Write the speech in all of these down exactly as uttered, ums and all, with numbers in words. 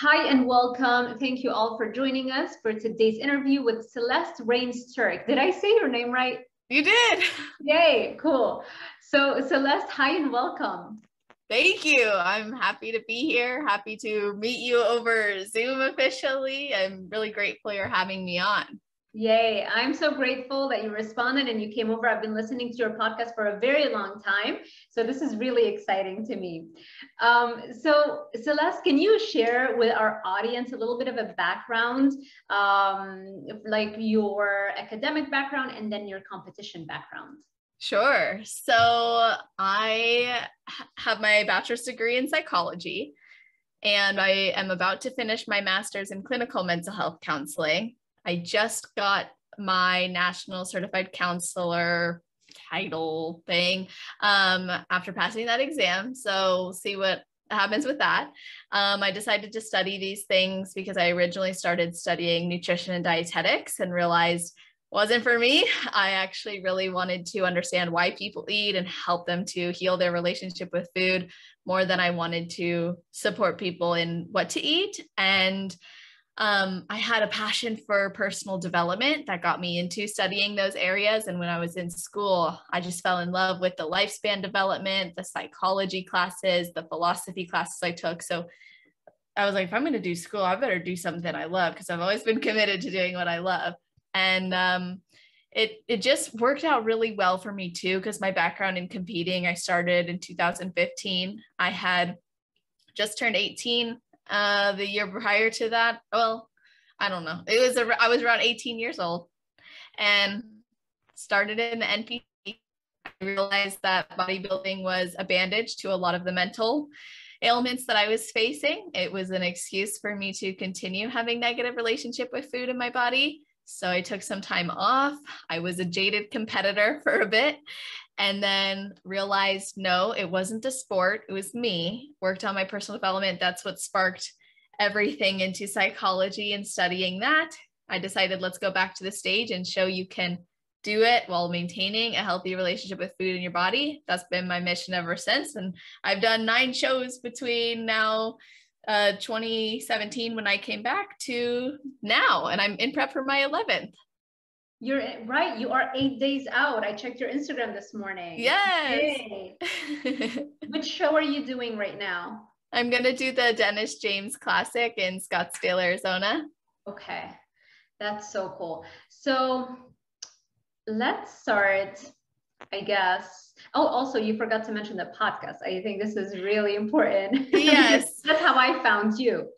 Hi and welcome. Thank you all for joining us for today's interview with Celeste Rains-Turk. Did I say your name right? You did. Yay, cool. So Celeste, hi and welcome. Thank you. I'm happy to be here. Happy to meet you over Zoom officially. I'm really grateful you're having me on. Yay. I'm so grateful that you responded and you came over. I've been listening to your podcast for a very long time. So this is really exciting to me. Um, so Celeste, can you share with our audience a little bit of a background, um, like your academic background and then your competition background? Sure. So I have my bachelor's degree in psychology, and I am about to finish my master's in clinical mental health counseling. I just got my national certified counselor title thing um, after passing that exam. So we'll see what happens with that. Um, I decided to study these things because I originally started studying nutrition and dietetics and realized it wasn't for me. I actually really wanted to understand why people eat and help them to heal their relationship with food more than I wanted to support people in what to eat. And Um, I had a passion for personal development that got me into studying those areas. And when I was in school, I just fell in love with the lifespan development, the psychology classes, the philosophy classes I took. So I was like, if I'm going to do school, I better do something I love, because I've always been committed to doing what I love. And um, it, it just worked out really well for me too, because my background in competing, I started in two thousand fifteen. I had just turned eighteen. Uh, the year prior to that, well, I don't know. It was, a, I was around eighteen years old and started in the N P C. I realized that bodybuilding was a bandage to a lot of the mental ailments that I was facing. It was an excuse for me to continue having negative relationship with food in my body. So I took some time off. I was a jaded competitor for a bit, and then realized, no, it wasn't the sport, it was me. Worked on my personal development. That's what sparked everything into psychology and studying that. I decided, let's go back to the stage and show you can do it while maintaining a healthy relationship with food in your body. That's been my mission ever since. And I've done nine shows between now, uh, twenty seventeen, when I came back, to now, and I'm in prep for my eleventh. You're right. You are eight days out. I checked your Instagram this morning. Yes. Hey. Which show are you doing right now? I'm going to do the Dennis James Classic in Scottsdale, Arizona. Okay. That's so cool. So let's start, I guess. Oh, also, you forgot to mention the podcast. I think this is really important. Yes. That's how I found you.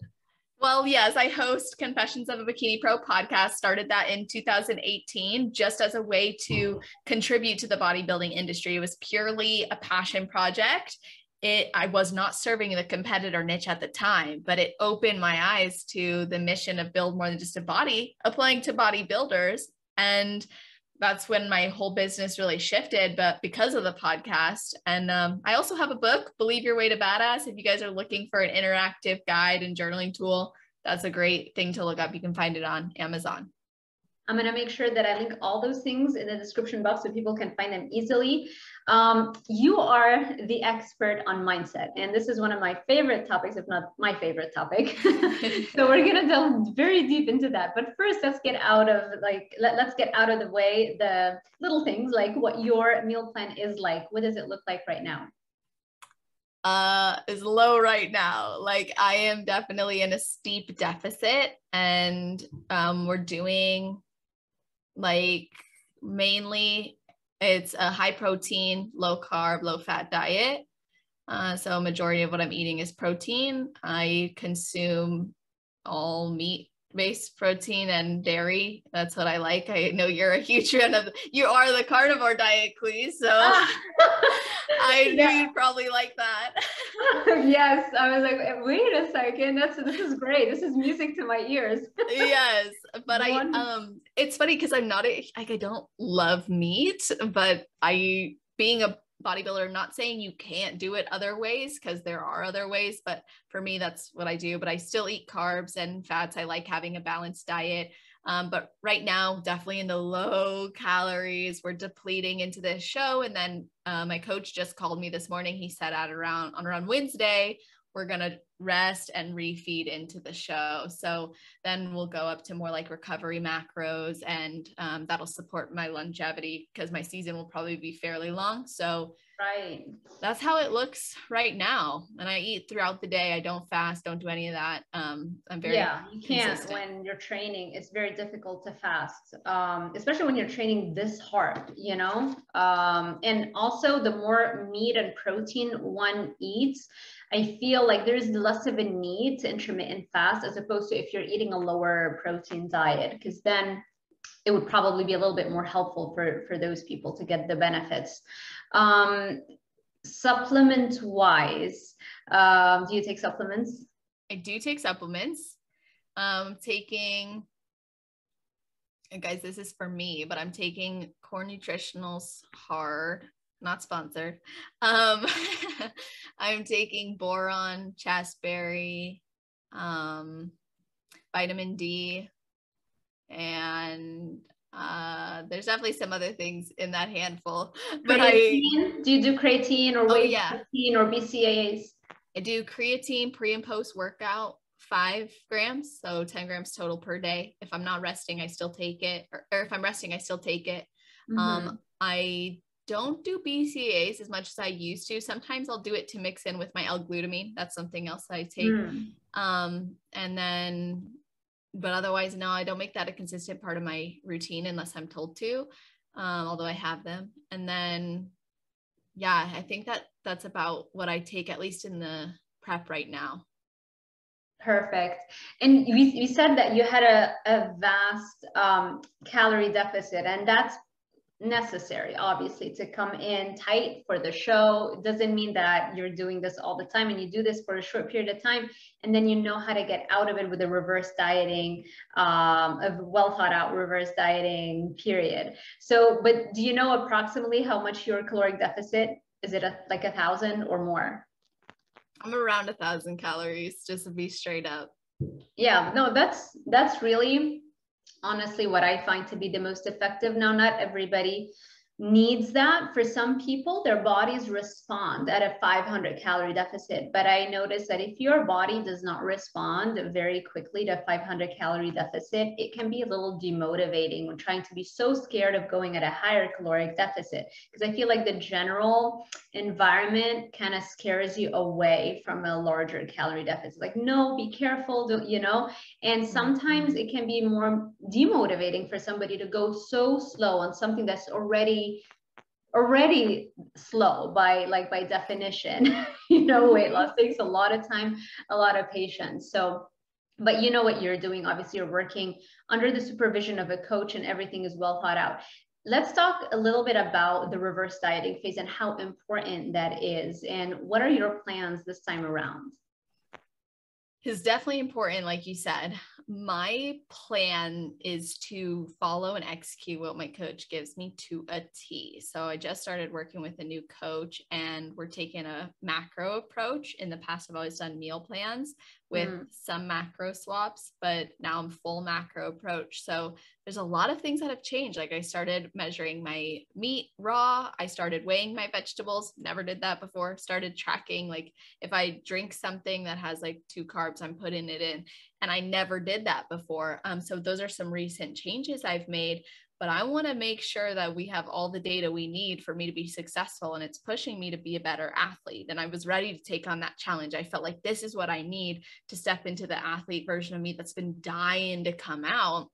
Well, yes, I host Confessions of a Bikini Pro podcast, started that in two thousand eighteen, just as a way to contribute to the bodybuilding industry. It was purely a passion project. It, I was not serving the competitor niche at the time, but it opened my eyes to the mission of build more than just a body, applying to bodybuilders. And that's when my whole business really shifted, but because of the podcast. And um, I also have a book, Believe Your Way to Badass. If you guys are looking for an interactive guide and journaling tool, that's a great thing to look up. You can find it on Amazon. I'm going to make sure that I link all those things in the description box so people can find them easily. Um, you are the expert on mindset, and this is one of my favorite topics, if not my favorite topic. So we're going to delve very deep into that. But first, let's get out of like, let, let's get out of the way, the little things like what your meal plan is like. What does it look like right now? Uh, is low right now. Like, I am definitely in a steep deficit, and um, we're doing, like, mainly it's a high protein, low carb, low fat diet. Uh, so a majority of what I'm eating is protein. I consume all meat based protein and dairy. That's what I like. I know you're a huge fan of, you are the carnivore diet queen. So ah. I knew yeah. you'd probably like that. Yes. I was like, wait a second. That's, this is great. This is music to my ears. Yes. But I, um, it's funny because I'm not, a, like, I don't love meat, but I, being a bodybuilder, not saying you can't do it other ways, because there are other ways, but for me, that's what I do. But I still eat carbs and fats. I like having a balanced diet. Um, but right now, definitely in the low calories, we're depleting into this show. And then uh, my coach just called me this morning. He said at around on around Wednesday, we're going to rest and refeed into the show. So then we'll go up to more like recovery macros, and um, that'll support my longevity because my season will probably be fairly long. So right, that's how it looks right now. And I eat throughout the day. I don't fast, don't do any of that. Um, I'm very yeah, you can't when you're training. It's very difficult to fast, um, especially when you're training this hard, you know? Um, and also the more meat and protein one eats, I feel like there's less of a need to intermittent fast as opposed to if you're eating a lower protein diet, because then it would probably be a little bit more helpful for, for those people to get the benefits. Um, supplement wise, um, do you take supplements? I do take supplements. Um, taking, and guys, this is for me, but I'm taking Core Nutritionals hard. Not sponsored. Um, I'm taking boron, chasberry, um, vitamin D, and uh, there's definitely some other things in that handful. But creatine? I, do you do creatine or whey oh, yeah. protein or B C A As? I do creatine pre and post workout, five grams, so ten grams total per day. If I'm not resting, I still take it, or, or if I'm resting, I still take it. Mm-hmm. Um, I don't do B C A As as much as I used to. Sometimes I'll do it to mix in with my L-glutamine. That's something else I take. Mm. Um, and then, but otherwise, no, I don't make that a consistent part of my routine unless I'm told to, um, although I have them. And then, yeah, I think that that's about what I take, at least in the prep right now. Perfect. And you, you said that you had a, a vast um, calorie deficit, and that's necessary, obviously, to come in tight for the show. It doesn't mean that you're doing this all the time, and you do this for a short period of time, and then you know how to get out of it with a reverse dieting, um, a well thought out reverse dieting period. So, but do you know approximately how much your caloric deficit is? It a, like a thousand or more? I'm around a thousand calories, just to be straight up. Yeah, no, that's that's really honestly what I find to be the most effective. Now, not everybody needs that. For some people, their bodies respond at a five hundred calorie deficit. But I noticed that if your body does not respond very quickly to a five hundred calorie deficit, it can be a little demotivating when trying to be so scared of going at a higher caloric deficit. Because I feel like the general environment kind of scares you away from a larger calorie deficit. Like, no, be careful, don't, you know? And sometimes it can be more demotivating for somebody to go so slow on something that's already already slow by like by definition. You know, weight loss takes a lot of time, a lot of patience. So, but you know what you're doing. Obviously, you're working under the supervision of a coach, and everything is well thought out. Let's talk a little bit about the reverse dieting phase and how important that is. And what are your plans this time around? It's definitely important, like you said. My plan is to follow and execute what my coach gives me to a T. So I just started working with a new coach, and we're taking a macro approach. In the past, I've always done meal plans with mm. some macro swaps, but now I'm full macro approach. So there's a lot of things that have changed. Like, I started measuring my meat raw. I started weighing my vegetables. Never did that before. Started tracking. Like, if I drink something that has like two carbs, I'm putting it in. And I never did that before. Um, so those are some recent changes I've made, but I want to make sure that we have all the data we need for me to be successful. And it's pushing me to be a better athlete. And I was ready to take on that challenge. I felt like this is what I need to step into the athlete version of me that's been dying to come out.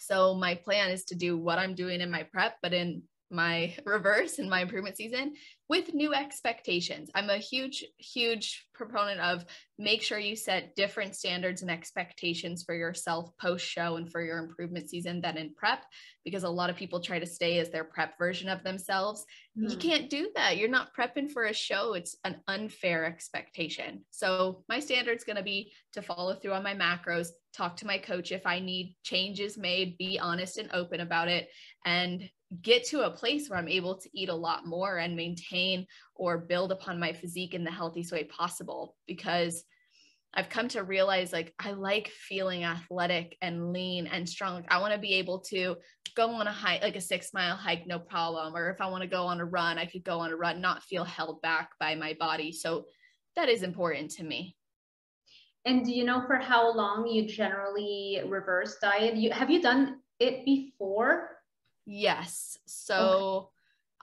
So my plan is to do what I'm doing in my prep, but in my reverse and my improvement season with new expectations. I'm a huge, huge proponent of make sure you set different standards and expectations for yourself post show and for your improvement season than in prep, because a lot of people try to stay as their prep version of themselves. Mm. You can't do that. You're not prepping for a show. It's an unfair expectation. So my standard's going to be to follow through on my macros, talk to my coach if I need changes made, be honest and open about it, and get to a place where I'm able to eat a lot more and maintain or build upon my physique in the healthiest way possible, because I've come to realize, like, I like feeling athletic and lean and strong. Like, I want to be able to go on a hike, like a six mile hike, no problem. Or if I want to go on a run, I could go on a run, not feel held back by my body. So that is important to me. And do you know for how long you generally reverse diet? You have you done it before? Yes. So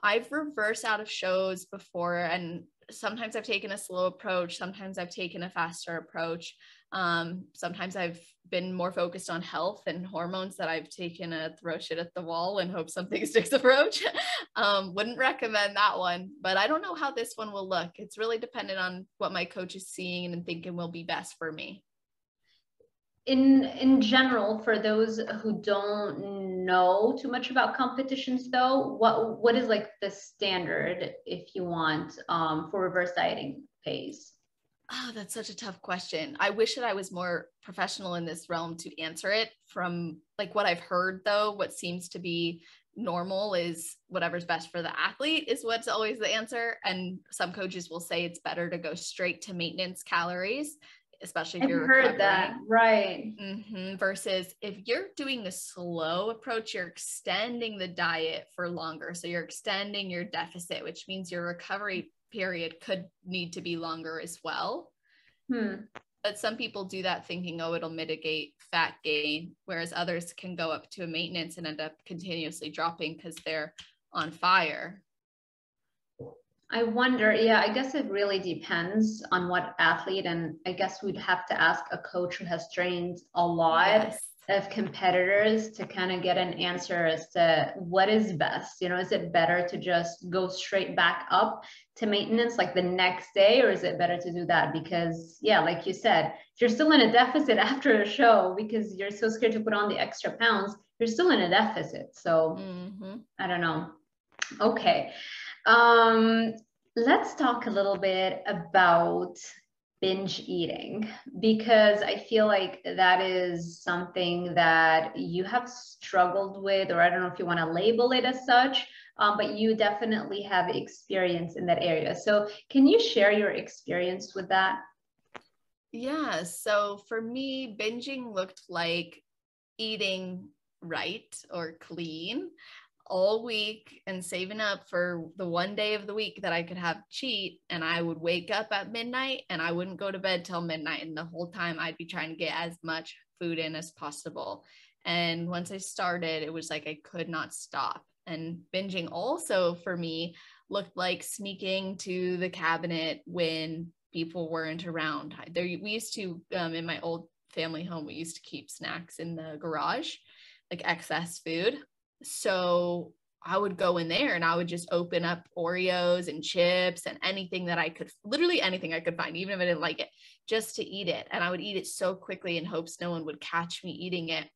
okay. I've reversed out of shows before, and sometimes I've taken a slow approach. Sometimes I've taken a faster approach. Um, sometimes I've been more focused on health and hormones that I've taken a throw shit at the wall and hope something sticks approach. um, wouldn't recommend that one, but I don't know how this one will look. It's really dependent on what my coach is seeing and thinking will be best for me. In, in general, for those who don't know too much about competitions though, what, what is like the standard, if you want, um, for reverse dieting phase? Oh, that's such a tough question. I wish that I was more professional in this realm to answer it. From like what I've heard though, what seems to be normal is whatever's best for the athlete is what's always the answer. And some coaches will say it's better to go straight to maintenance calories, especially if you're recovering. I've heard that, right. Mm-hmm. Versus if you're doing a slow approach, you're extending the diet for longer. So you're extending your deficit, which means your recovery period could need to be longer as well. Hmm. But some people do that thinking, oh, it'll mitigate fat gain, whereas others can go up to a maintenance and end up continuously dropping because they're on fire. I wonder, yeah, I guess it really depends on what athlete, and I guess we'd have to ask a coach who has trained a lot yes. of competitors to kind of get an answer as to what is best. You know, is it better to just go straight back up to maintenance like the next day, or is it better to do that? Because yeah, like you said, if you're still in a deficit after a show because you're so scared to put on the extra pounds, you're still in a deficit. So mm-hmm. I don't know. Okay. Um, let's talk a little bit about binge eating, because I feel like that is something that you have struggled with, or I don't know if you want to label it as such, um, but you definitely have experience in that area. So can you share your experience with that? Yeah. So for me, binging looked like eating right or clean all week and saving up for the one day of the week that I could have cheat, and I would wake up at midnight and I wouldn't go to bed till midnight, and the whole time I'd be trying to get as much food in as possible. And once I started, it was like I could not stop. And binging also for me looked like sneaking to the cabinet when people weren't around. There, we used to um, in my old family home, we used to keep snacks in the garage, like excess food. So I would go in there and I would just open up Oreos and chips and anything that I could, literally anything I could find, even if I didn't like it, just to eat it. And I would eat it so quickly in hopes no one would catch me eating it.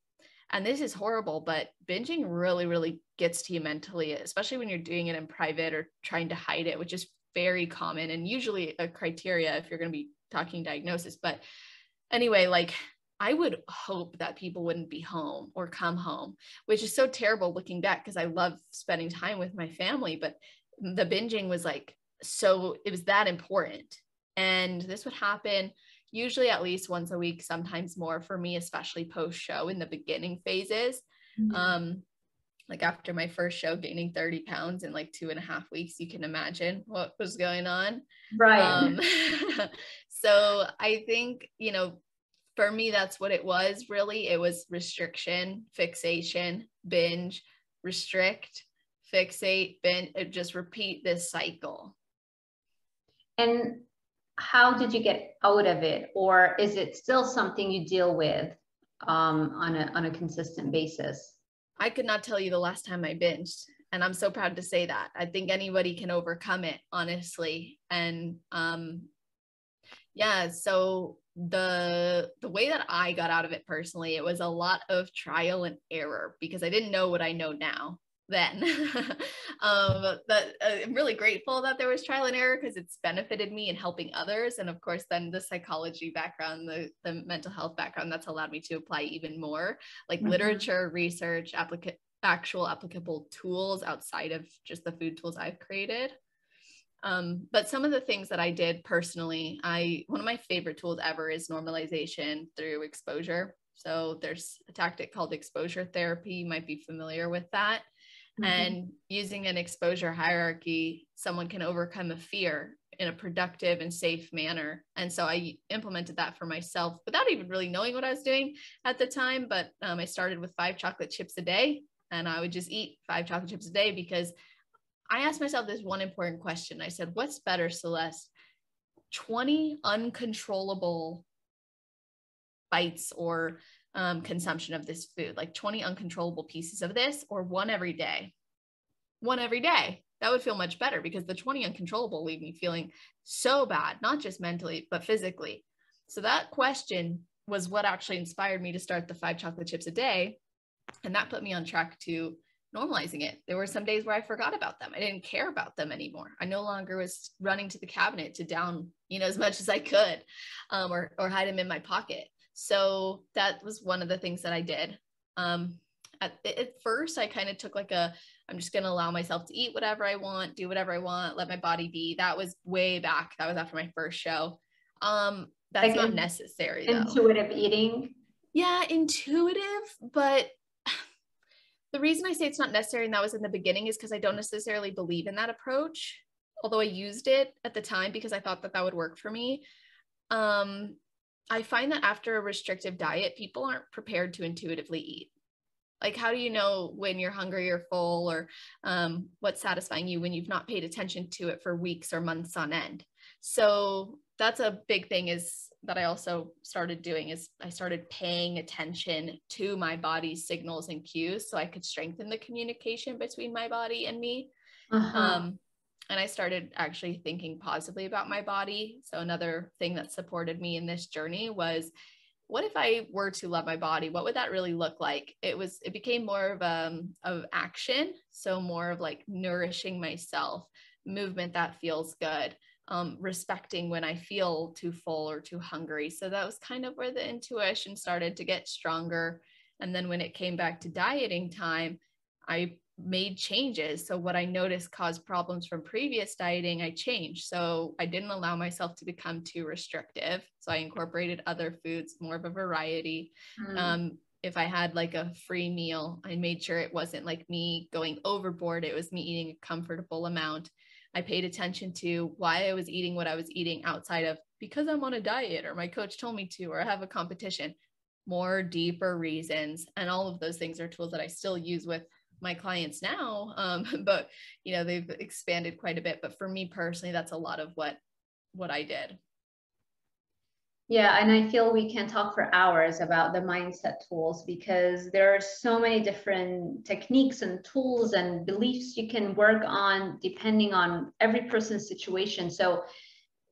And this is horrible, but binging really, really gets to you mentally, especially when you're doing it in private or trying to hide it, which is very common and usually a criteria if you're going to be talking diagnosis. But anyway, like, I would hope that people wouldn't be home or come home, which is so terrible looking back because I love spending time with my family, but the binging was like, so it was that important. And this would happen usually at least once a week, sometimes more for me, especially post-show in the beginning phases. Mm-hmm. Um, like after my first show, gaining thirty pounds in like two and a half weeks, you can imagine what was going on. Right. Um, so I think, you know, for me, that's what it was really. It was restriction, fixation, binge, restrict, fixate, binge, just repeat this cycle. And how did you get out of it? Or is it still something you deal with um, on a, on a consistent basis? I could not tell you the last time I binged. And I'm so proud to say that. I think anybody can overcome it, honestly. And um, yeah, so the the way that I got out of it personally, it was a lot of trial and error because I didn't know what I know now then. um, but I'm really grateful that there was trial and error because it's benefited me in helping others. And of course, then the psychology background, the, the mental health background, that's allowed me to apply even more, like mm-hmm. literature, research, applica- actual applicable tools outside of just the food tools I've created. Um, but some of the things that I did personally, I, one of my favorite tools ever is normalization through exposure. So there's a tactic called exposure therapy. You might be familiar with that. Mm-hmm. And using an exposure hierarchy, someone can overcome a fear in a productive and safe manner. And so I implemented that for myself without even really knowing what I was doing at the time. But um, I started with five chocolate chips a day, and I would just eat five chocolate chips a day, because I asked myself this one important question. I said, what's better, Celeste? twenty uncontrollable bites or um, consumption of this food, like twenty uncontrollable pieces of this, or one every day, one every day. That would feel much better, because the twenty uncontrollable leave me feeling so bad, not just mentally, but physically. So that question was what actually inspired me to start the five chocolate chips a day. And that put me on track to normalizing it. There were some days where I forgot about them. I didn't care about them anymore. I no longer was running to the cabinet to down, you know, as much as I could, um, or, or hide them in my pocket. So that was one of the things that I did. Um, at, at first, I kind of took like a, I'm just going to allow myself to eat whatever I want, do whatever I want, let my body be. That was way back. That was after my first show. Um, that's like not in, necessary. Intuitive though. Eating. Yeah. Intuitive, but the reason I say it's not necessary, and that was in the beginning, is because I don't necessarily believe in that approach. Although I used it at the time because I thought that that would work for me. Um, I find that after a restrictive diet, people aren't prepared to intuitively eat. Like, how do you know when you're hungry or full, or um, what's satisfying you when you've not paid attention to it for weeks or months on end? So that's a big thing is that I also started doing is I started paying attention to my body's signals and cues, so I could strengthen the communication between my body and me. Uh-huh. Um, and I started actually thinking positively about my body. So another thing that supported me in this journey was, what if I were to love my body? What would that really look like? It was, it became more of, um, of action. So more of like nourishing myself, movement that feels good, um, respecting when I feel too full or too hungry. So that was kind of where the intuition started to get stronger. And then when it came back to dieting time, I made changes. So what I noticed caused problems from previous dieting, I changed. So I didn't allow myself to become too restrictive. So I incorporated other foods, more of a variety. Mm. Um, if I had like a free meal, I made sure it wasn't like me going overboard. It was me eating a comfortable amount. I paid attention to why I was eating what I was eating outside of because I'm on a diet or my coach told me to, or I have a competition, more deeper reasons. And all of those things are tools that I still use with my clients now, um, but you know, they've expanded quite a bit. But for me personally, that's a lot of what, what I did. Yeah. And I feel we can talk for hours about the mindset tools, because there are so many different techniques and tools and beliefs you can work on depending on every person's situation. So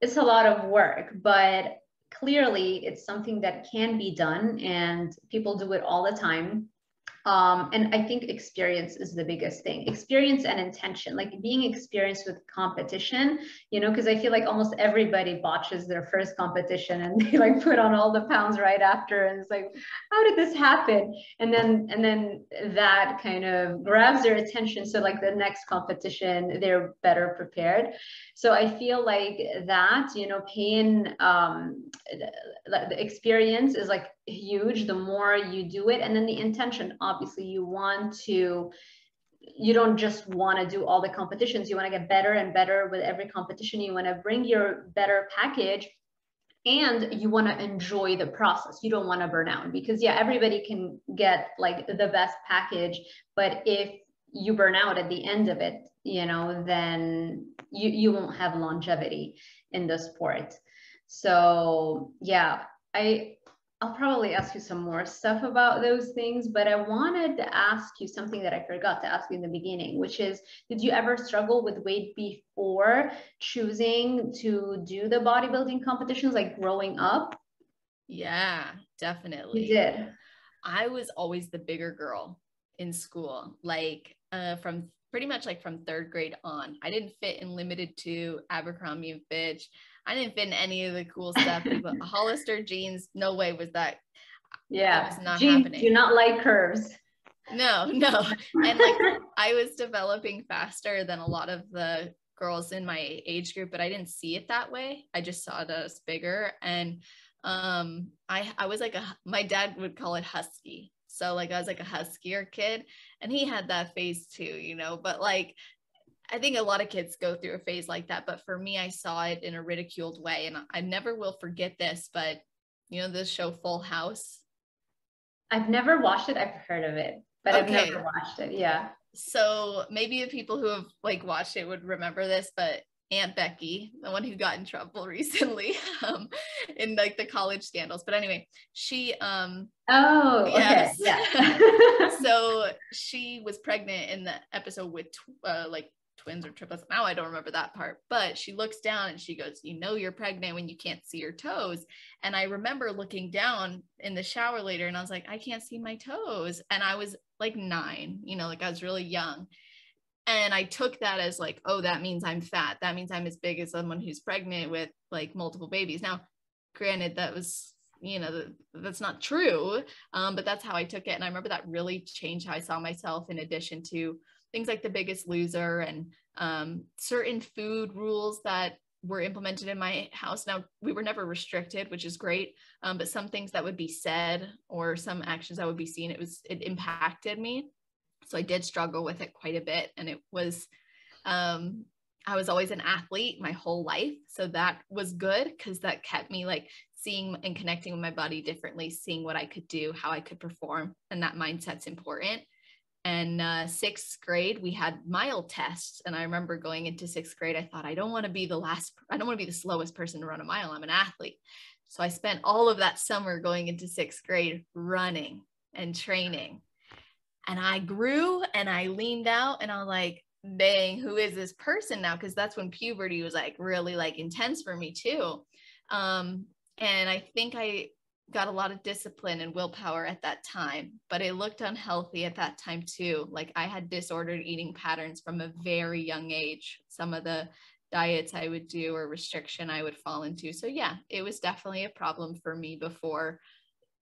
it's a lot of work, but clearly it's something that can be done, and people do it all the time. Um, and I think experience is the biggest thing, experience and intention, like being experienced with competition, you know, because I feel like almost everybody botches their first competition and they like put on all the pounds right after. And it's like, how did this happen? And then, and then that kind of grabs their attention. So like the next competition, they're better prepared. So I feel like that, you know, pain, um, the experience is like huge, the more you do it. And then the intention, obviously you want to, you don't just want to do all the competitions, you want to get better and better with every competition, you want to bring your better package, and you want to enjoy the process. You don't want to burn out, because yeah, everybody can get like the best package, but if you burn out at the end of it, you know, then you, you won't have longevity in the sport. So yeah, I I'll probably ask you some more stuff about those things, but I wanted to ask you something that I forgot to ask you in the beginning, which is, did you ever struggle with weight before choosing to do the bodybuilding competitions, like growing up? Yeah, definitely. You did. I was always the bigger girl in school, like uh, from pretty much like from third grade on. I didn't fit in limited to Abercrombie and Fitch. I didn't fit in any of the cool stuff. Hollister jeans, no way was that. Yeah, that was not jeans happening. Do not like curves. No, no. And like I was developing faster than a lot of the girls in my age group, but I didn't see it that way. I just saw it as bigger. And um, I, I was like, a, my dad would call it husky. So like I was like a huskier kid, and he had that face too, you know, but like I think a lot of kids go through a phase like that, but for me, I saw it in a ridiculed way, and I never will forget this, but you know, this show Full House. I've never watched it. I've heard of it, but okay. I've never watched it. Yeah. So maybe the people who have like watched it would remember this, but Aunt Becky, the one who got in trouble recently um, in like the college scandals. But anyway, she, um, oh, yes. Okay. Yeah. So she was pregnant in the episode with tw- uh, like twins or triplets. Now I don't remember that part, but she looks down and she goes, you know, you're pregnant when you can't see your toes. And I remember looking down in the shower later and I was like, I can't see my toes. And I was like nine, you know, like I was really young. And I took that as like, oh, that means I'm fat. That means I'm as big as someone who's pregnant with like multiple babies. Now, granted, that was, you know, that's not true. Um, but that's how I took it. And I remember that really changed how I saw myself, in addition to things like The Biggest Loser and um, certain food rules that were implemented in my house. Now, we were never restricted, which is great. Um, but some things that would be said or some actions that would be seen, it was, it impacted me. So I did struggle with it quite a bit. And it was, um, I was always an athlete my whole life. So that was good, because that kept me like seeing and connecting with my body differently, seeing what I could do, how I could perform. And that mindset's important. And uh, sixth grade, we had mile tests. And I remember going into sixth grade, I thought, I don't want to be the last, I don't want to be the slowest person to run a mile. I'm an athlete. So I spent all of that summer going into sixth grade running and training. And I grew and I leaned out and I'm like, dang, who is this person now? Because that's when puberty was like really like intense for me too. Um, and I think I got a lot of discipline and willpower at that time, but it looked unhealthy at that time too. Like I had disordered eating patterns from a very young age. Some of the diets I would do or restriction I would fall into. So yeah, it was definitely a problem for me before.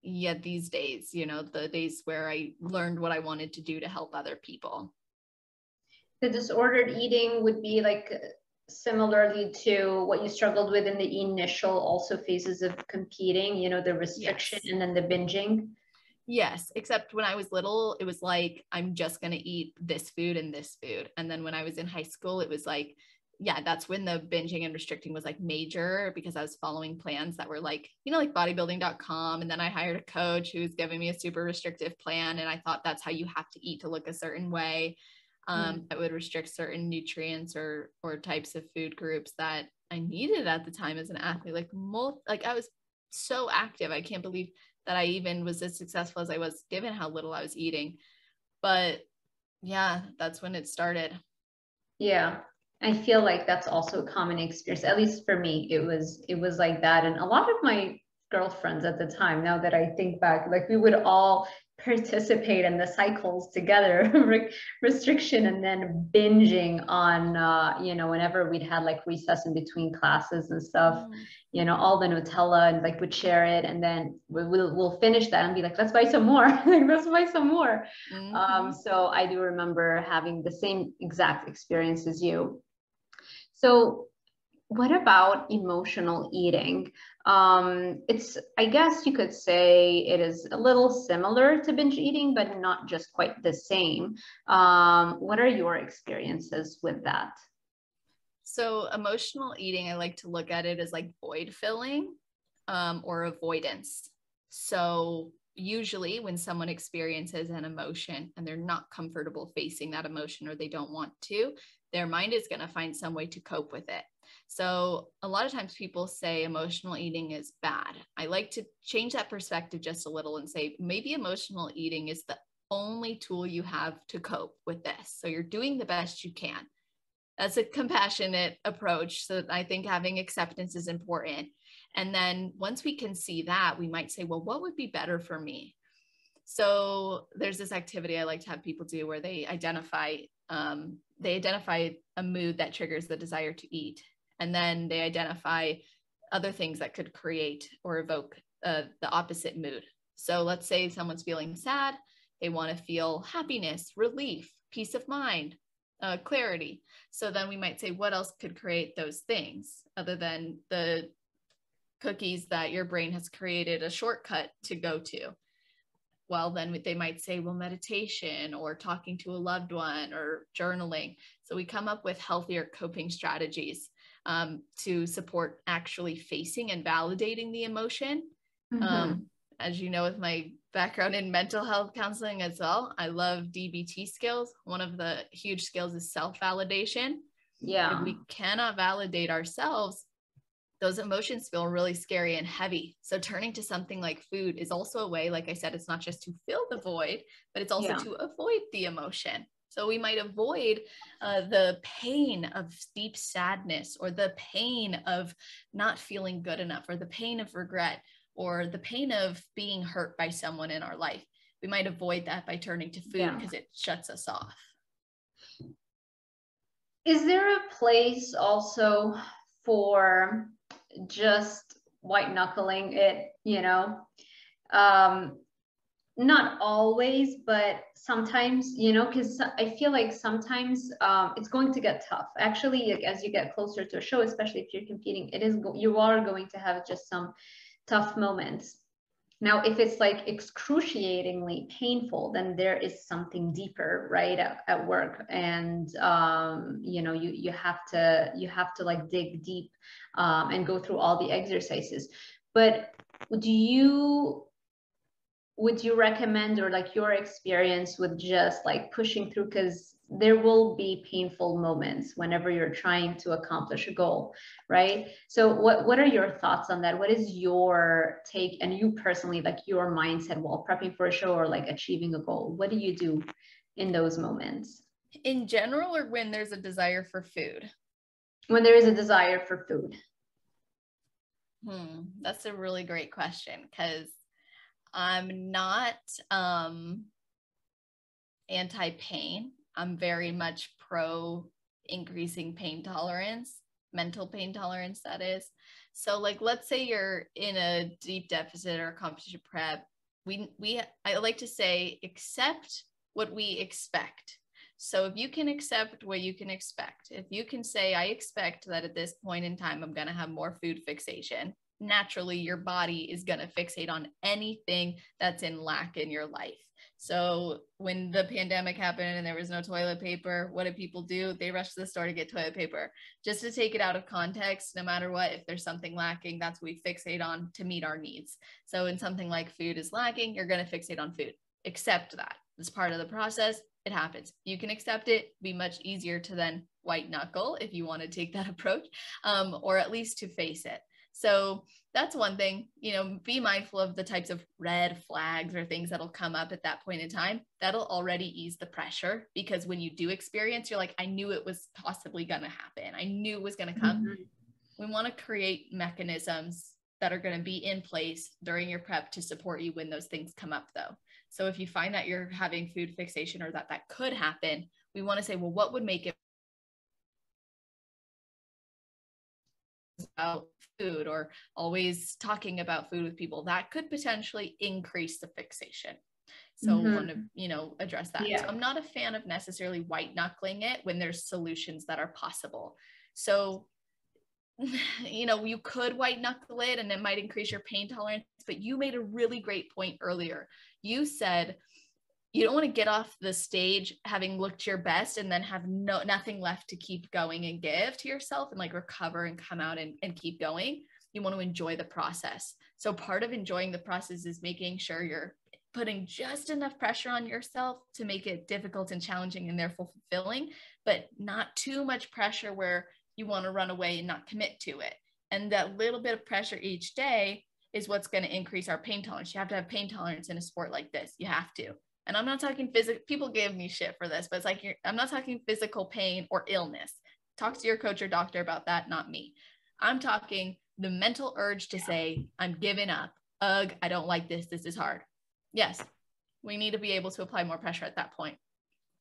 Yet these days, you know, the days where I learned what I wanted to do to help other people. The disordered eating would be like similarly to what you struggled with in the initial also phases of competing, you know, the restriction yes. and then the binging. Yes, except when I was little, it was like, I'm just going to eat this food and this food. And then when I was in high school, it was like, yeah, that's when the binging and restricting was like major, because I was following plans that were like, you know, like bodybuilding dot com. And then I hired a coach who was giving me a super restrictive plan. And I thought that's how you have to eat to look a certain way. Um, mm-hmm. I would restrict certain nutrients or, or types of food groups that I needed at the time as an athlete. Like mul- like I was so active. I can't believe that I even was as successful as I was, given how little I was eating. But yeah, that's when it started. Yeah. I feel like that's also a common experience. At least for me, it was, it was like that. And a lot of my girlfriends at the time, now that I think back, like we would all participate in the cycles together, restriction and then binging on, uh, you know, whenever we'd had like recess in between classes and stuff, mm. you know, all the Nutella and like would share it. And then we, we'll, we'll finish that and be like, let's buy some more, let's buy some more. Mm-hmm. Um, so I do remember having the same exact experience as you. So what about emotional eating? Um, it's, I guess you could say it is a little similar to binge eating, but not just quite the same. Um, what are your experiences with that? So emotional eating, I like to look at it as like void filling um, or avoidance. So usually when someone experiences an emotion and they're not comfortable facing that emotion or they don't want to, their mind is going to find some way to cope with it. So a lot of times people say emotional eating is bad. I like to change that perspective just a little and say, maybe emotional eating is the only tool you have to cope with this. So you're doing the best you can. That's a compassionate approach. So I think having acceptance is important. And then once we can see that, we might say, well, what would be better for me? So there's this activity I like to have people do where they identify um, they identify a mood that triggers the desire to eat. And then they identify other things that could create or evoke uh, the opposite mood. So let's say someone's feeling sad. They want to feel happiness, relief, peace of mind, uh, clarity. So then we might say, what else could create those things other than the cookies that your brain has created a shortcut to go to? well, then they might say, well, meditation or talking to a loved one or journaling. So we come up with healthier coping strategies um, to support actually facing and validating the emotion. Mm-hmm. Um, as you know, with my background in mental health counseling as well, I love D B T skills. One of the huge skills is self-validation. Yeah. If we cannot validate ourselves, those emotions feel really scary and heavy. So turning to something like food is also a way, like I said, it's not just to fill the void, but it's also yeah. to avoid the emotion. So we might avoid uh, the pain of deep sadness, or the pain of not feeling good enough, or the pain of regret, or the pain of being hurt by someone in our life. We might avoid that by turning to food because yeah. it shuts us off. Is there a place also for just white knuckling it, you know? Um, not always, but sometimes, you know, because I feel like sometimes um, it's going to get tough. Actually, as you get closer to a show, especially if you're competing, it is you are going to have just some tough moments. Now, if it's like excruciatingly painful, then there is something deeper, right, at, at work. And, um, you know, you, you have to, you have to like dig deep um, and go through all the exercises. But do you, would you recommend, or like your experience with just like pushing through, because there will be painful moments whenever you're trying to accomplish a goal, right? So what, what are your thoughts on that? What is your take, and you personally, like your mindset while prepping for a show or like achieving a goal? What do you do in those moments? In general, or when there's a desire for food? When there is a desire for food. Hmm, that's a really great question, because I'm not um, anti-pain. I'm very much pro increasing pain tolerance, mental pain tolerance, that is. So like, let's say you're in a deep deficit or competition prep. We, we, I like to say, accept what we expect. So if you can accept what you can expect, if you can say, I expect that at this point in time, I'm going to have more food fixation. Naturally, your body is going to fixate on anything that's in lack in your life. So when the pandemic happened and there was no toilet paper, what did people do? They rushed to the store to get toilet paper. Just to take it out of context, no matter what, if there's something lacking, that's what we fixate on to meet our needs. So in something like food is lacking, you're going to fixate on food. Accept that. It's part of the process. It happens. You can accept it. Be much easier to then white knuckle if you want to take that approach, um, or at least to face it. So that's one thing, you know, be mindful of the types of red flags or things that'll come up at that point in time. That'll already ease the pressure, because when you do experience, you're like, I knew it was possibly going to happen. I knew it was going to come. Mm-hmm. We want to create mechanisms that are going to be in place during your prep to support you when those things come up though. So if you find that you're having food fixation, or that that could happen, we want to say, well, what would make it about food, or always talking about food with people, that could potentially increase the fixation. So mm-hmm. want to, you know, address that. Yeah. So I'm not a fan of necessarily white knuckling it when there's solutions that are possible. So, you know, you could white knuckle it and it might increase your pain tolerance, but you made a really great point earlier. You said, you don't want to get off the stage having looked your best and then have no nothing left to keep going and give to yourself and like recover and come out and, and keep going. You want to enjoy the process. So part of enjoying the process is making sure you're putting just enough pressure on yourself to make it difficult and challenging and therefore fulfilling, but not too much pressure where you want to run away and not commit to it. And that little bit of pressure each day is what's going to increase our pain tolerance. You have to have pain tolerance in a sport like this. You have to. And I'm not talking physical, people give me shit for this, but it's like, you're, I'm not talking physical pain or illness. Talk to your coach or doctor about that, not me. I'm talking the mental urge to say, I'm giving up. Ugh, I don't like this. This is hard. Yes, we need to be able to apply more pressure at that point.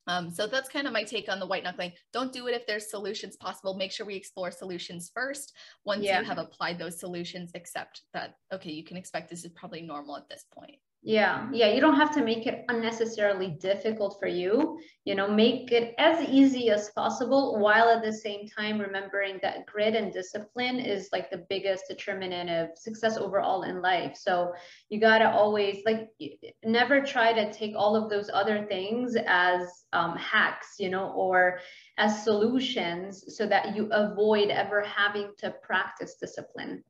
Um, so that's kind of my take on the white knuckling. Don't do it if there's solutions possible. Make sure we explore solutions first. Once yeah. you have applied those solutions, accept that, okay, you can expect this is probably normal at this point. Yeah. Yeah. You don't have to make it unnecessarily difficult for you, you know, make it as easy as possible while at the same time remembering that grit and discipline is like the biggest determinant of success overall in life. So you got to always like never try to take all of those other things as um, hacks, you know, or as solutions so that you avoid ever having to practice discipline.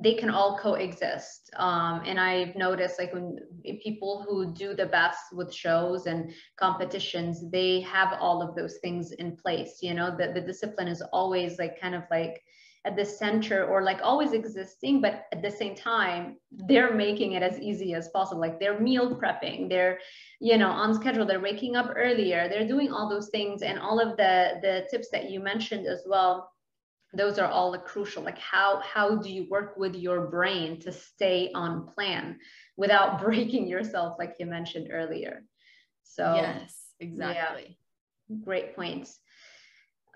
They can all coexist. Um, and I've noticed like when people who do the best with shows and competitions, they have all of those things in place, you know, that the discipline is always like kind of like at the center or like always existing, but at the same time, they're making it as easy as possible. Like they're meal prepping, they're, you know, on schedule, they're waking up earlier, they're doing all those things. And all of the, the tips that you mentioned as well, those are all crucial. Like how, how do you work with your brain to stay on plan without breaking yourself, like you mentioned earlier? So yes, exactly. Yeah, great points.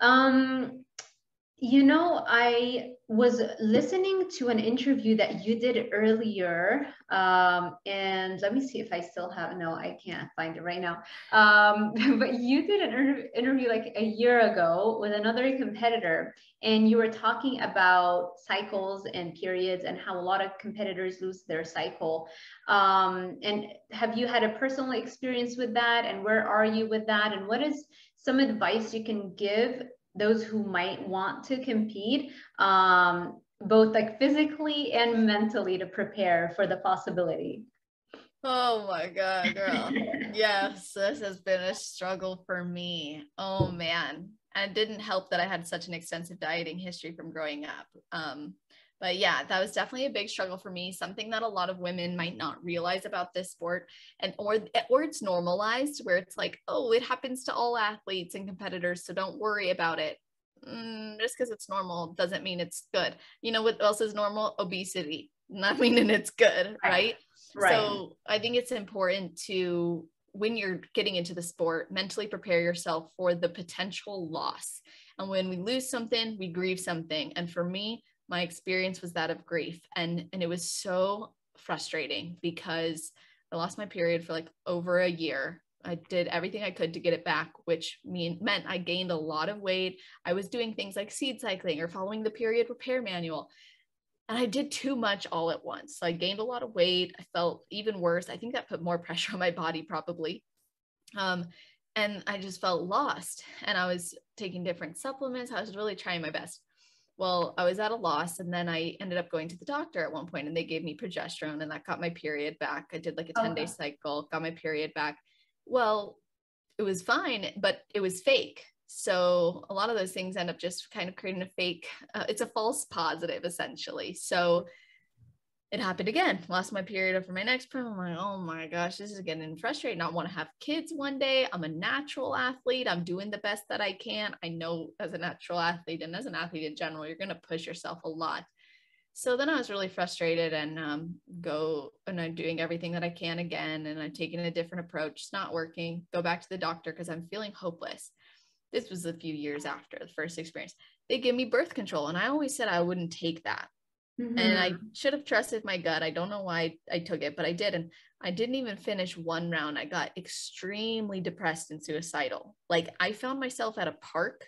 Um, you know, I was listening to an interview that you did earlier. Um, and let me see if I still have, no, I can't find it right now. Um, but you did an interview like a year ago with another competitor, and you were talking about cycles and periods and how a lot of competitors lose their cycle. Um, and have you had a personal experience with that? And where are you with that? And what is some advice you can give those who might want to compete, um, both like physically and mentally, to prepare for the possibility? Oh my God, girl. Yes, this has been a struggle for me. Oh man. And it didn't help that I had such an extensive dieting history from growing up. Um, but yeah, that was definitely a big struggle for me. Something that a lot of women might not realize about this sport, and or, or it's normalized where it's like, oh, it happens to all athletes and competitors, so don't worry about it. Mm, just because it's normal doesn't mean it's good. You know what else is normal? Obesity. Not meaning it's good, right? Right. So I think it's important to, when you're getting into the sport, mentally prepare yourself for the potential loss. And when we lose something, we grieve something. And for me, my experience was that of grief. And, and it was so frustrating because I lost my period for like over a year. I did everything I could to get it back, which mean, meant I gained a lot of weight. I was doing things like seed cycling or following the period repair manual. And I did too much all at once. So I gained a lot of weight. I felt even worse. I think that put more pressure on my body probably. Um, and I just felt lost. And I was taking different supplements. I was really trying my best. Well, I was at a loss, and then I ended up going to the doctor at one point, and they gave me progesterone, and that got my period back. I did like a ten day cycle, got my period back. Well, it was fine, but it was fake. So a lot of those things end up just kind of creating a fake, uh, it's a false positive essentially. So it happened again, lost my period after my next prime. I'm like, oh my gosh, this is getting frustrating. I want to have kids one day. I'm a natural athlete. I'm doing the best that I can. I know as a natural athlete and as an athlete in general, you're going to push yourself a lot. So then I was really frustrated, and um, go and I'm doing everything that I can again. And I'm taking a different approach. It's not working. Go back to the doctor because I'm feeling hopeless. This was a few years after the first experience. They give me birth control. And I always said I wouldn't take that. Mm-hmm. And I should have trusted my gut. I don't know why I took it, but I did. And I didn't even finish one round. I got extremely depressed and suicidal. Like I found myself at a park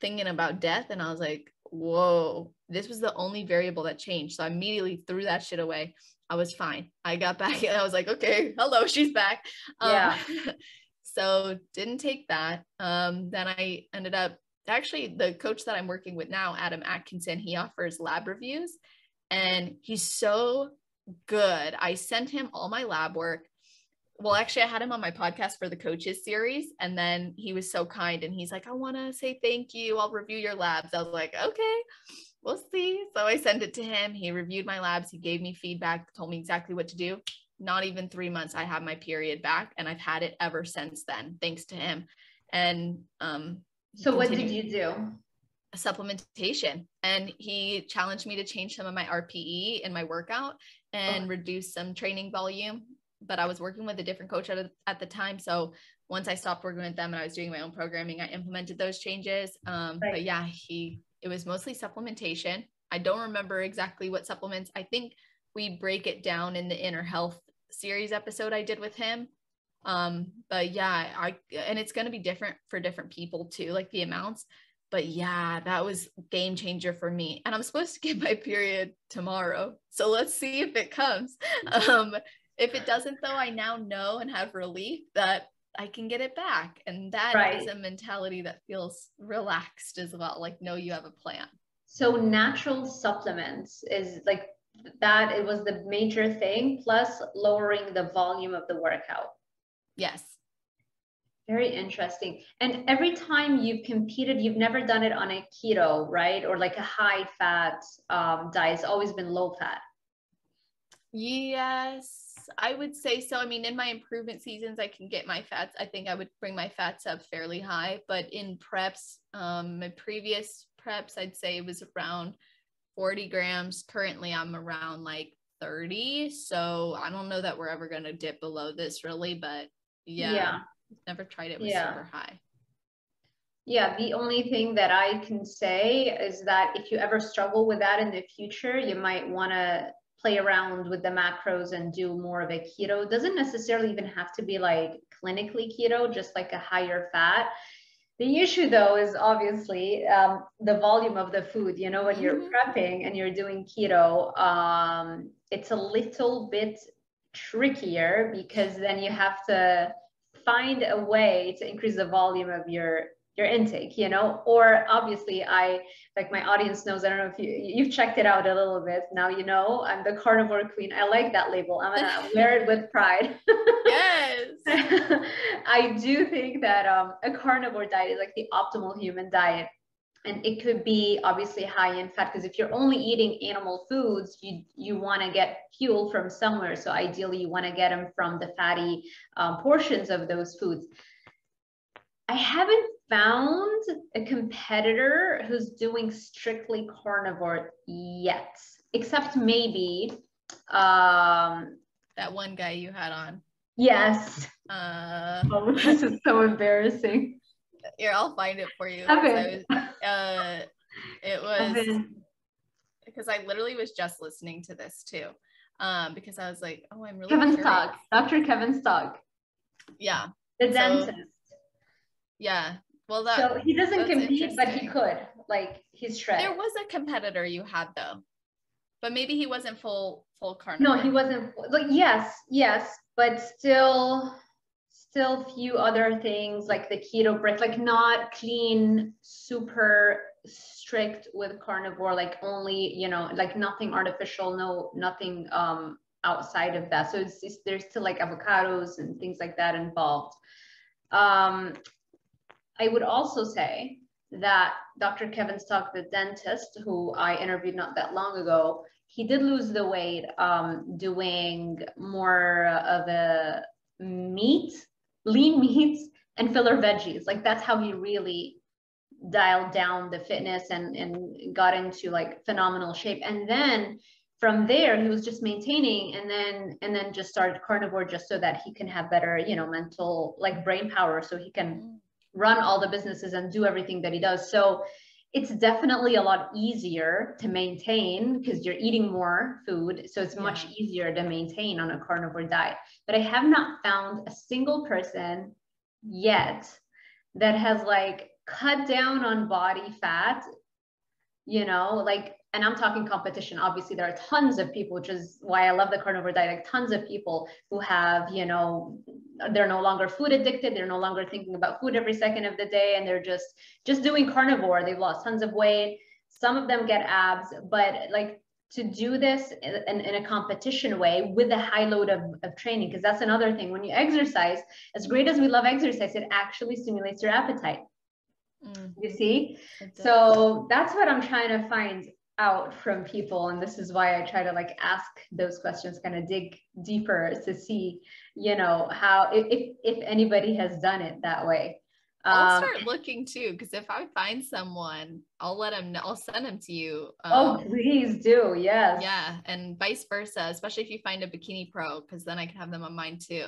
thinking about death. And I was like, whoa, this was the only variable that changed. So I immediately threw that shit away. I was fine. I got back and I was like, okay, hello, she's back. Yeah. Um, so didn't take that. Um, then I ended up, actually the coach that I'm working with now, Adam Atkinson, he offers lab reviews and he's so good. I sent him all my lab work. Well, actually I had him on my podcast for the coaches series. And then he was so kind and he's like, I want to say, thank you. I'll review your labs. I was like, okay, we'll see. So I sent it to him. He reviewed my labs. He gave me feedback, told me exactly what to do. Not even three months. I have my period back and I've had it ever since then, thanks to him. And, um, so what did you do? A supplementation. And he challenged me to change some of my R P E in my workout and oh. reduce some training volume. But I was working with a different coach at, at the time. So once I stopped working with them and I was doing my own programming, I implemented those changes. Um, right. But yeah, he, it was mostly supplementation. I don't remember exactly what supplements. I think we break it down in the inner health series episode I did with him. Um, but yeah, I, and it's going to be different for different people too, like the amounts, but yeah, that was game changer for me. And I'm supposed to get my period tomorrow. So let's see if it comes. Um, if it doesn't though, I now know and have relief that I can get it back. And that right. is a mentality that feels relaxed as well. Like, no, you have a plan. So natural supplements is like that. It was the major thing, plus lowering the volume of the workout. Yes. Very interesting. And every time you've competed, you've never done it on a keto, right? Or like a high fat um, diet. It's always been low fat. Yes. I would say so. I mean, in my improvement seasons, I can get my fats. I think I would bring my fats up fairly high, but in preps, um, my previous preps, I'd say it was around forty grams. Currently I'm around like thirty. So I don't know that we're ever going to dip below this really, but yeah, yeah. never tried it. It was yeah. super high. Yeah. The only thing that I can say is that if you ever struggle with that in the future, you might want to play around with the macros and do more of a keto. It doesn't necessarily even have to be like clinically keto, just like a higher fat. The issue though is obviously um, the volume of the food, you know, when you're mm-hmm. prepping and you're doing keto, um, it's a little bit trickier because then you have to find a way to increase the volume of your your intake, you know, or obviously I, like my audience knows, I don't know if you, you've checked it out a little bit. Now, you know, I'm the carnivore queen. I like that label. I'm gonna wear it with pride. Yes. I do think that um, a carnivore diet is like the optimal human diet. And it could be obviously high in fat, because if you're only eating animal foods, you, you want to get fuel from somewhere. So ideally you want to get them from the fatty um, portions of those foods. I haven't found a competitor who's doing strictly carnivore yet, except maybe um, that one guy you had on. Yes. Uh, oh, this is so embarrassing. Here, I'll find it for you. Okay. I was, uh, it was because I literally was just listening to this too, um, because I was like, oh, I'm really Kevin Stock, Doctor Kevin Stock. Yeah. The dentist. So, yeah. Well, that, so he doesn't compete, but he could, like he's shred. There was a competitor you had though, but maybe he wasn't full, full carnivore. No, he wasn't. Like, yes, yes, but still, still few other things like the keto break, like not clean, super strict with carnivore, like only, you know, like nothing artificial, no, nothing um, outside of that. So it's, it's, there's still like avocados and things like that involved. Um, I would also say that Doctor Kevin Stock, the dentist, who I interviewed not that long ago, he did lose the weight um, doing more of a meat, lean meats and filler veggies. Like that's how he really dialed down the fitness and, and got into like phenomenal shape. And then from there, he was just maintaining and then and then just started carnivore just so that he can have better, you know, mental, like brain power, so he can run all the businesses and do everything that he does. So it's definitely a lot easier to maintain because you're eating more food. So it's yeah. much easier to maintain on a carnivore diet. But I have not found a single person yet that has like cut down on body fat, you know, like, and I'm talking competition. Obviously there are tons of people, which is why I love the carnivore diet, like tons of people who have, you know, they're no longer food addicted. They're no longer thinking about food every second of the day. And they're just, just doing carnivore. They've lost tons of weight. Some of them get abs, but like to do this in, in a competition way with a high load of, of training, because that's another thing. When you exercise, as great as we love exercise, it actually stimulates your appetite. Mm. You see? So that's what I'm trying to find out from people, and this is why I try to like ask those questions, kind of dig deeper to see, you know, how if if anybody has done it that way. Um, I'll start looking too, because if I find someone, I'll let them know. I'll send them to you. Um, oh, please do. Yes. Yeah, and vice versa, especially if you find a bikini pro, because then I can have them on mine too.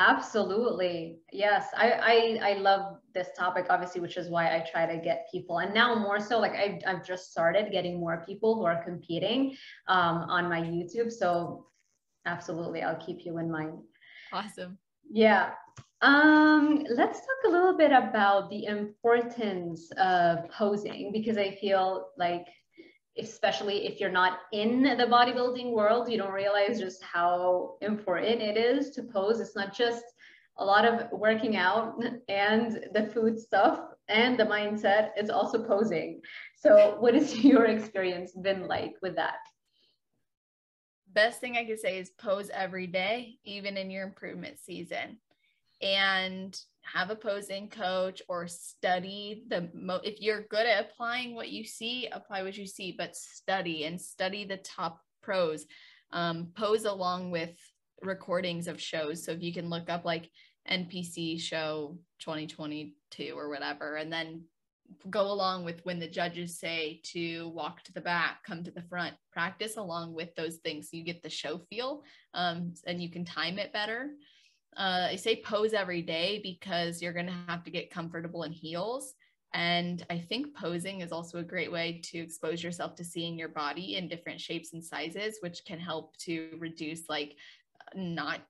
Absolutely. Yes. I, I, I love this topic, obviously, which is why I try to get people. And now more so, like I've, I've just started getting more people who are competing um, on my YouTube. So absolutely. I'll keep you in mind. Awesome. Yeah. Um, let's talk a little bit about the importance of posing, because I feel like, especially if you're not in the bodybuilding world, you don't realize just how important it is to pose. It's not just a lot of working out and the food stuff and the mindset, it's also posing. So what has your experience been like with that? Best thing I could say is pose every day, even in your improvement season, and have a posing coach or study the mo- if you're good at applying what you see, apply what you see, but study and study the top pros, um, pose along with recordings of shows. So if you can look up like N P C show twenty twenty-two or whatever, and then go along with when the judges say to walk to the back, come to the front, practice along with those things. So you get the show feel, um, and you can time it better. Uh, I say pose every day because you're going to have to get comfortable in heels. And I think posing is also a great way to expose yourself to seeing your body in different shapes and sizes, which can help to reduce like not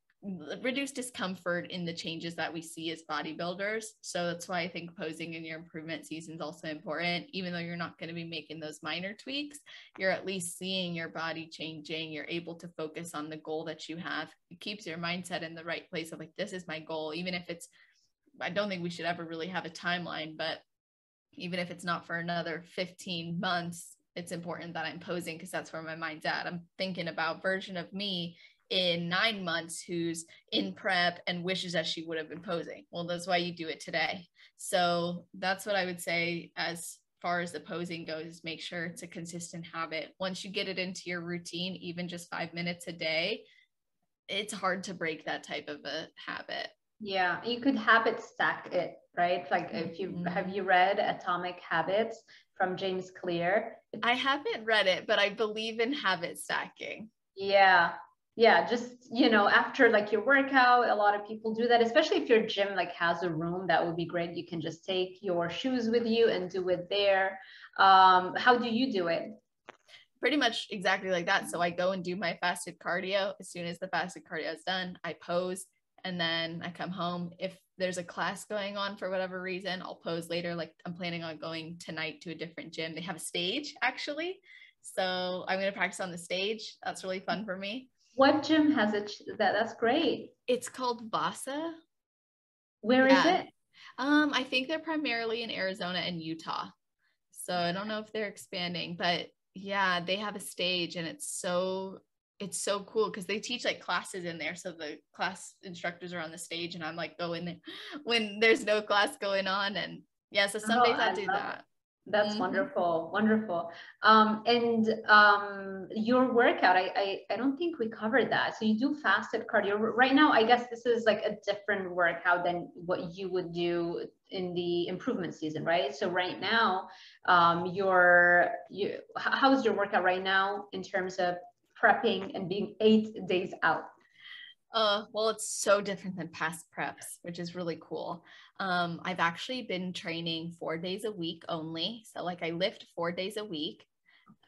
reduce discomfort in the changes that we see as bodybuilders. So that's why I think posing in your improvement season is also important. Even though you're not going to be making those minor tweaks, you're at least seeing your body changing. You're able to focus on the goal that you have. It keeps your mindset in the right place of like, this is my goal. Even if it's, I don't think we should ever really have a timeline, but even if it's not for another fifteen months, it's important that I'm posing because that's where my mind's at. I'm thinking about version of me in nine months who's in prep and wishes that she would have been posing. Well, that's why you do it today. So that's what I would say as far as the posing goes. Make sure it's a consistent habit. Once you get it into your routine, even just five minutes a day, it's hard to break that type of a habit. Yeah, you could habit stack it, right? Like if you, have you read Atomic Habits from James Clear? I haven't read it, but I believe in habit stacking. Yeah. Yeah, just, you know, after like your workout, a lot of people do that, especially if your gym like has a room, that would be great. You can just take your shoes with you and do it there. Um, how do you do it? Pretty much exactly like that. So I go and do my fasted cardio. As soon as the fasted cardio is done, I pose and then I come home. If there's a class going on for whatever reason, I'll pose later. Like I'm planning on going tonight to a different gym. They have a stage actually. So I'm going to practice on the stage. That's really fun for me. What gym has it? That that's great. It's called VASA. Where yeah. is it? Um, I think they're primarily in Arizona and Utah. So I don't know if they're expanding, but yeah, they have a stage and it's so, it's so cool because they teach like classes in there. So the class instructors are on the stage and I'm like go in there when there's no class going on. And yeah, so some oh, days I, I do that. It. That's mm-hmm. wonderful. Wonderful. Um, and um, your workout, I, I, I don't think we covered that. So you do fasted cardio right now. I guess this is like a different workout than what you would do in the improvement season, right? So right now, um, your, you, how is your workout right now in terms of prepping and being eight days out? Uh, well, it's so different than past preps, which is really cool. Um, I've actually been training four days a week only. So like I lift four days a week,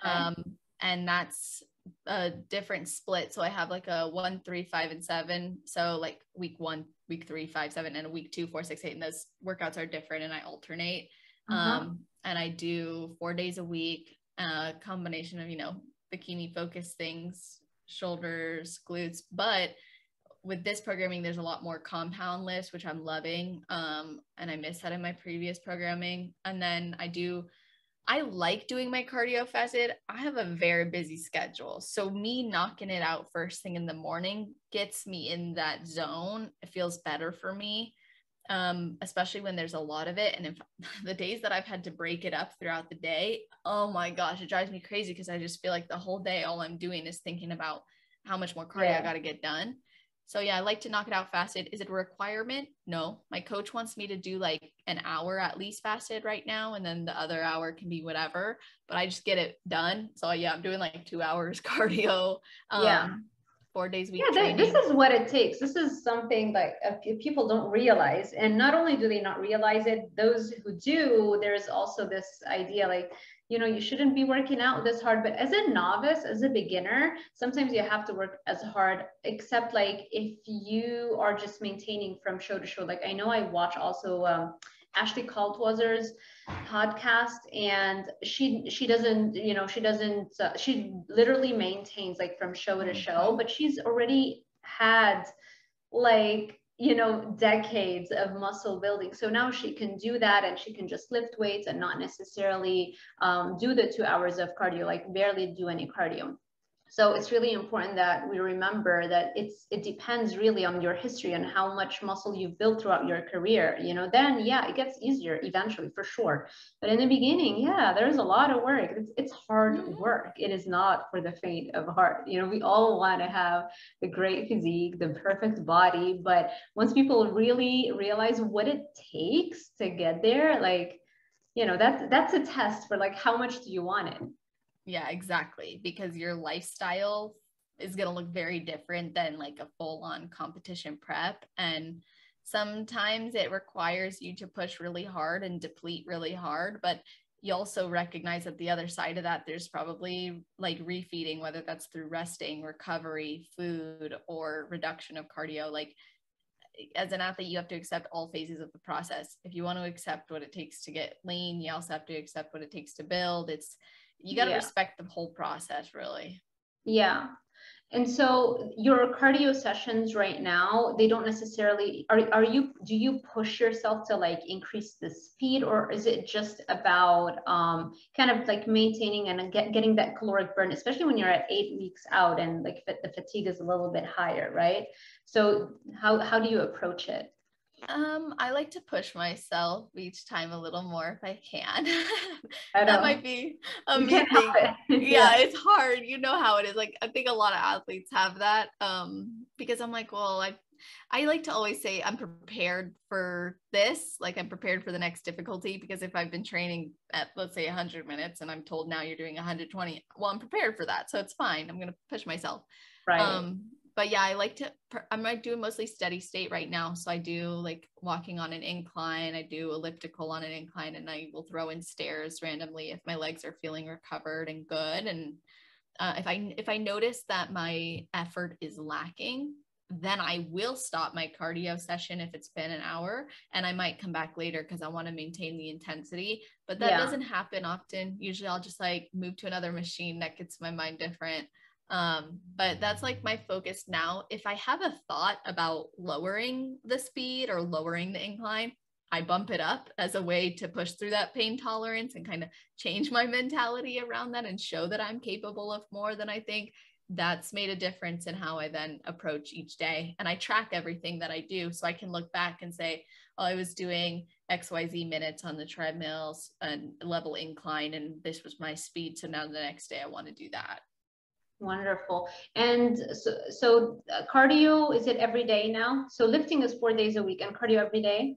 okay. um, and that's a different split. So I have like a one, three, five, and seven. So like week one, week three, five, seven, and a week two, four, six, eight, and those workouts are different and I alternate. Uh-huh. Um, and I do four days a week, a uh, combination of, you know, bikini focused things, shoulders, glutes, but with this programming, there's a lot more compound lifts, which I'm loving. Um, and I missed that in my previous programming. And then I do, I like doing my cardio fasted. I have a very busy schedule. So me knocking it out first thing in the morning gets me in that zone. It feels better for me, um, especially when there's a lot of it. And if the days that I've had to break it up throughout the day, oh my gosh, it drives me crazy because I just feel like the whole day, all I'm doing is thinking about how much more cardio yeah. I got to get done. So yeah, I like to knock it out fasted. Is it a requirement? No. My coach wants me to do like an hour at least fasted right now. And then the other hour can be whatever, but I just get it done. So yeah, I'm doing like two hours cardio. Um, yeah. four days a week. Yeah, th- this is what it takes. This is something like uh, people don't realize. And not only do they not realize it, those who do, there's also this idea like, you know, you shouldn't be working out this hard. But as a novice, as a beginner, sometimes you have to work as hard, except like if you are just maintaining from show to show. Like I know I watch also um, Ashley Caldwell's podcast, and she she doesn't, you know, she doesn't, uh, she literally maintains like from show to show, but she's already had like, you know, decades of muscle building. So now she can do that, and she can just lift weights and not necessarily um, do the two hours of cardio, like barely do any cardio. So it's really important that we remember that it's it depends really on your history and how much muscle you've built throughout your career. You know, then yeah, it gets easier eventually for sure. But in the beginning, yeah, there's a lot of work. It's, it's hard work. It is not for the faint of heart. You know, we all want to have the great physique, the perfect body. But once people really realize what it takes to get there, like, you know, that's that's a test for like how much do you want it. Yeah, exactly. Because your lifestyle is going to look very different than like a full on competition prep. And sometimes it requires you to push really hard and deplete really hard. But you also recognize that the other side of that, there's probably like refeeding, whether that's through resting, recovery, food, or reduction of cardio. Like as an athlete, you have to accept all phases of the process. If you want to accept what it takes to get lean, you also have to accept what it takes to build. It's You got to yeah. respect the whole process, really. Yeah. And so your cardio sessions right now, they don't necessarily, are, are you, do you push yourself to like increase the speed, or is it just about um, kind of like maintaining and get, getting that caloric burn, especially when you're at eight weeks out and like the fatigue is a little bit higher, right? So how, how do you approach it? Um, I like to push myself each time a little more if I can. I that might be amazing. It. Yeah, yeah, it's hard. You know how it is. Like I think a lot of athletes have that. Um, because I'm like, well, I I like to always say I'm prepared for this. Like I'm prepared for the next difficulty, because if I've been training at, let's say, one hundred minutes and I'm told now you're doing one hundred twenty, well, I'm prepared for that. So it's fine. I'm going to push myself. Right. Um, But yeah, I like to, I'm like doing mostly steady state right now. So I do like walking on an incline, I do elliptical on an incline, and I will throw in stairs randomly if my legs are feeling recovered and good. And uh, if I, if I notice that my effort is lacking, then I will stop my cardio session if it's been an hour, and I might come back later because I want to maintain the intensity, but that yeah. doesn't happen often. Usually I'll just like move to another machine that gets my mind different. Um, but that's like my focus now. If I have a thought about lowering the speed or lowering the incline, I bump it up as a way to push through that pain tolerance and kind of change my mentality around that and show that I'm capable of more than I think. That's made a difference in how I then approach each day. And I track everything that I do, so I can look back and say, oh, I was doing X Y Z minutes on the treadmills and level incline, and this was my speed. So now the next day I want to do that. Wonderful. And so, so cardio, is it every day now? So lifting is four days a week, and cardio every day?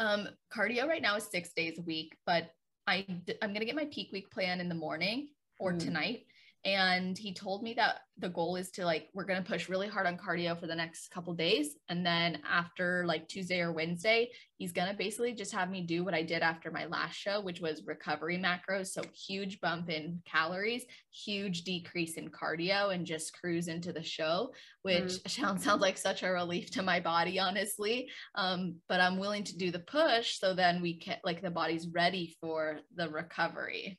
Um, cardio right now is six days a week, but I, I'm going to get my peak week plan in the morning or mm. tonight. And he told me that the goal is to like, we're going to push really hard on cardio for the next couple of days. And then after like Tuesday or Wednesday, he's going to basically just have me do what I did after my last show, which was recovery macros. So huge bump in calories, huge decrease in cardio, and just cruise into the show, which mm. sounds, sounds like such a relief to my body, honestly. Um, but I'm willing to do the push, so then we can like, the body's ready for the recovery.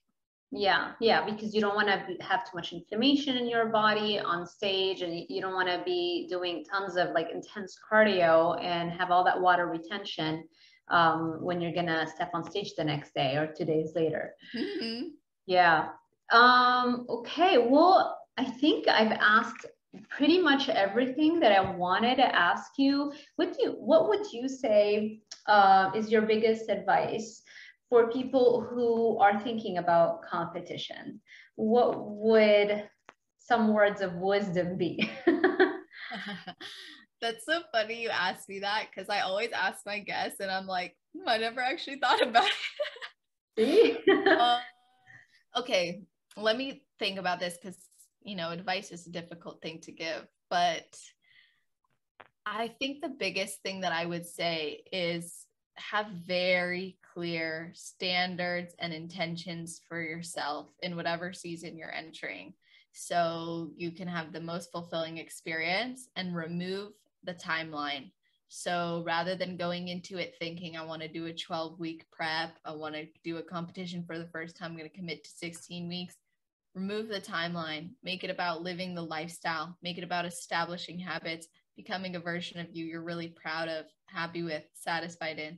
Yeah, yeah, because you don't want to have too much inflammation in your body on stage, and you don't want to be doing tons of like intense cardio and have all that water retention um, when you're going to step on stage the next day or two days later. Mm-hmm. Yeah. Um, okay, well, I think I've asked pretty much everything that I wanted to ask you. What do you, what would you say uh, is your biggest advice for people who are thinking about competition? What would some words of wisdom be? That's so funny you asked me that, because I always ask my guests and I'm like, hmm, I never actually thought about it. uh, okay, let me think about this, because, you know, advice is a difficult thing to give. But I think the biggest thing that I would say is have very clear standards and intentions for yourself in whatever season you're entering, so you can have the most fulfilling experience, and remove the timeline. So rather than going into it thinking, I want to do a twelve week prep, I want to do a competition for the first time, I'm going to commit to sixteen weeks, remove the timeline, make it about living the lifestyle, make it about establishing habits, becoming a version of you you're really proud of, happy with, satisfied in,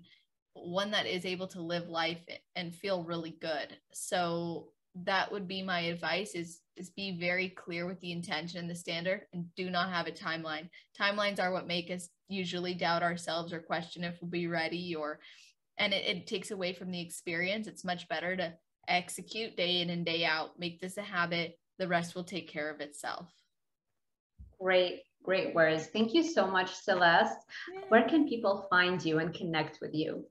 one that is able to live life and feel really good. So that would be my advice, is, is be very clear with the intention and the standard, and do not have a timeline. Timelines are what make us usually doubt ourselves or question if we'll be ready, or, and it, it takes away from the experience. It's much better to execute day in and day out, make this a habit, the rest will take care of itself. Great, great words. Thank you so much, Celeste. Yeah. Where can people find you and connect with you?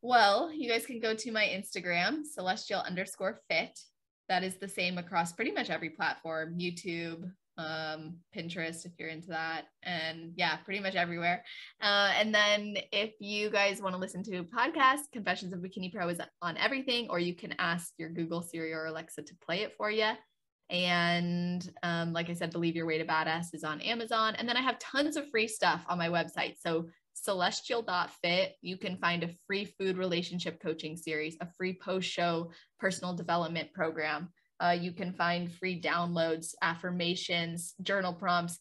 Well, you guys can go to my Instagram, celestial underscore fit. That is the same across pretty much every platform, YouTube, um, Pinterest, if you're into that. And yeah, pretty much everywhere. Uh, and then if you guys want to listen to a podcast, Confessions of Bikini Pro is on everything, or you can ask your Google, Siri, or Alexa to play it for you. And um, like I said, Believe Your Way to Badass is on Amazon. And then I have tons of free stuff on my website. So celestial dot fit, you can find a free food relationship coaching series, a free post-show personal development program. Uh, you can find free downloads, affirmations, journal prompts,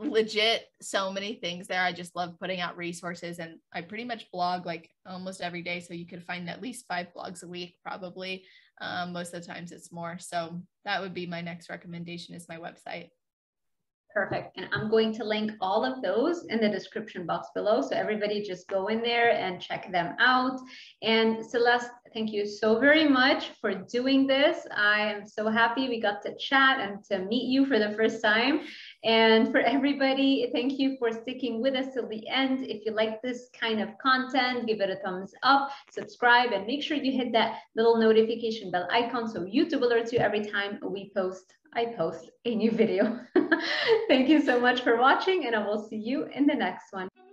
legit so many things there. I just love putting out resources, and I pretty much blog like almost every day. So you could find at least five blogs a week, probably. Um, most of the times it's more. So that would be my next recommendation, is my website. Perfect. And I'm going to link all of those in the description box below. So everybody just go in there and check them out. And Celeste, thank you so very much for doing this. I am so happy we got to chat and to meet you for the first time. And for everybody, thank you for sticking with us till the end. If you like this kind of content, give it a thumbs up, subscribe, and make sure you hit that little notification bell icon so YouTube alerts you every time we post, I post a new video. Thank you so much for watching, and I will see you in the next one.